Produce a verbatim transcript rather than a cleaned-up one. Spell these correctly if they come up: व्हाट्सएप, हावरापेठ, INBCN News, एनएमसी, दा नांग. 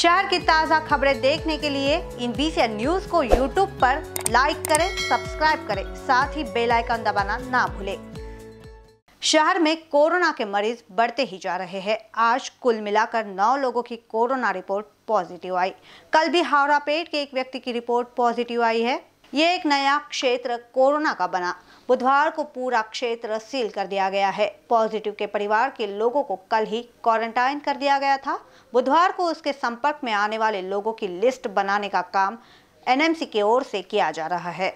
शहर की ताज़ा खबरें देखने के लिए I N B C N news को यूट्यूब पर लाइक करें, सब्सक्राइब करें, साथ ही बेल आइकन दबाना ना भूलें। शहर में कोरोना के मरीज बढ़ते ही जा रहे हैं। आज कुल मिलाकर नौ लोगों की कोरोना रिपोर्ट पॉजिटिव आई। कल भी हावरापेठ के एक व्यक्ति की रिपोर्ट पॉजिटिव आई है। ये एक नया क्षेत्र कोरोना का बना। बुधवार को पूरा क्षेत्र सील कर दिया गया है। पॉजिटिव के परिवार के लोगों को कल ही क्वारंटाइन कर दिया गया था। बुधवार को उसके संपर्क में आने वाले लोगों की लिस्ट बनाने का काम एन एम सी की ओर से किया जा रहा है।